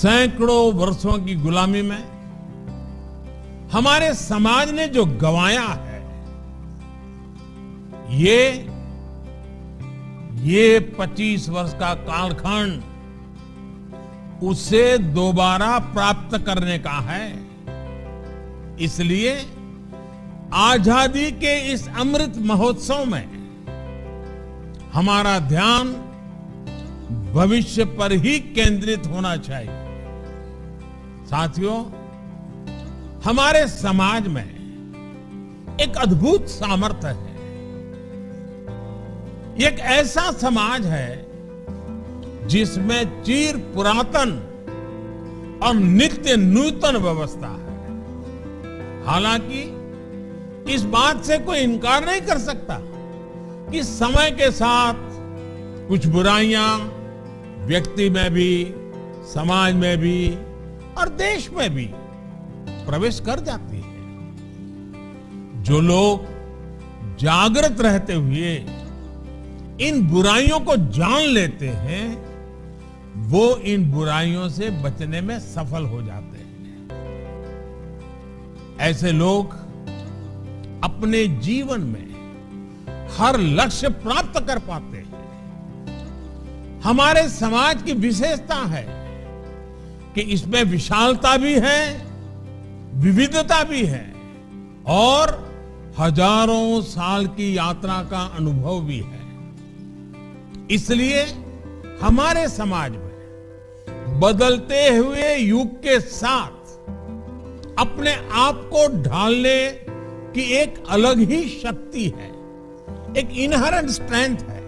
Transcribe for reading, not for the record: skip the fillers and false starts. सैकड़ों वर्षों की गुलामी में हमारे समाज ने जो गंवाया है, ये 25 वर्ष का कालखंड उसे दोबारा प्राप्त करने का है। इसलिए आजादी के इस अमृत महोत्सव में हमारा ध्यान भविष्य पर ही केंद्रित होना चाहिए। साथियों, हमारे समाज में एक अद्भुत सामर्थ्य है। एक ऐसा समाज है जिसमें चिर पुरातन और नित्य नूतन व्यवस्था है। हालांकि इस बात से कोई इनकार नहीं कर सकता कि समय के साथ कुछ बुराइयां व्यक्ति में भी, समाज में भी और देश में भी प्रवेश कर जाती है। जो लोग जागृत रहते हुए इन बुराइयों को जान लेते हैं, वो इन बुराइयों से बचने में सफल हो जाते हैं। ऐसे लोग अपने जीवन में हर लक्ष्य प्राप्त कर पाते हैं। हमारे समाज की विशेषता है कि इसमें विशालता भी है, विविधता भी है और हजारों साल की यात्रा का अनुभव भी है। इसलिए हमारे समाज में बदलते हुए युग के साथ अपने आप को ढालने की एक अलग ही शक्ति है, एक इनहेरेंट स्ट्रेंथ है।